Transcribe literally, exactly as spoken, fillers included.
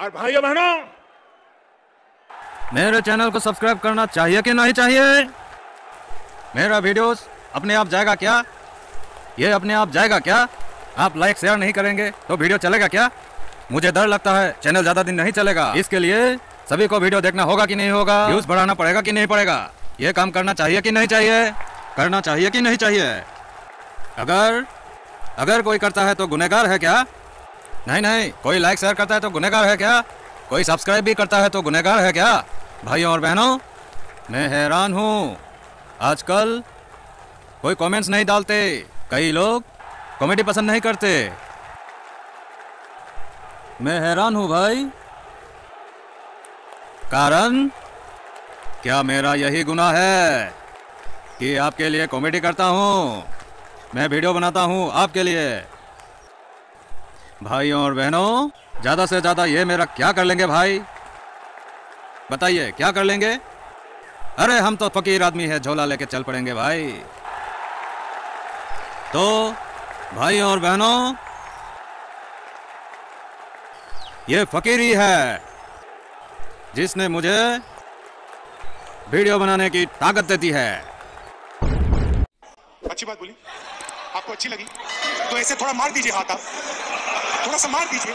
और भाइयों बहनों, मेरे चैनल को सब्सक्राइब करना चाहिए कि नहीं चाहिए? मेरा वीडियोस अपने आप जाएगा क्या? ये अपने आप जाएगा क्या? आप लाइक शेयर नहीं करेंगे तो वीडियो चलेगा क्या? मुझे डर लगता है चैनल ज्यादा दिन नहीं चलेगा। इसके लिए सभी को वीडियो देखना होगा कि नहीं होगा, व्यूज बढ़ाना पड़ेगा कि नहीं पड़ेगा, ये काम करना चाहिए कि नहीं चाहिए, करना चाहिए कि नहीं चाहिए? अगर अगर कोई करता है तो गुनहगार है क्या? नहीं नहीं, कोई लाइक शेयर करता है तो गुनहगार है क्या? कोई सब्सक्राइब भी करता है तो गुनहगार है क्या? भाइयों और बहनों, मैं हैरान हूँ, आजकल कोई कमेंट्स नहीं डालते, कई लोग कॉमेडी पसंद नहीं करते। मैं हैरान हूँ भाई, कारण क्या मेरा यही गुनाह है कि आपके लिए कॉमेडी करता हूँ, मैं वीडियो बनाता हूँ आपके लिए? भाइयों और बहनों, ज़्यादा से ज़्यादा ये मेरा क्या कर लेंगे भाई, बताइए क्या कर लेंगे? अरे हम तो फकीर आदमी है, झोला लेके चल पड़ेंगे भाई। तो भाइयों और बहनों, ये फकीरी है जिसने मुझे वीडियो बनाने की ताकत देती है। अच्छी बात बोली, आपको अच्छी लगी तो ऐसे थोड़ा मार दीजिए, हाथ आप थोड़ा सा मार दीजिए।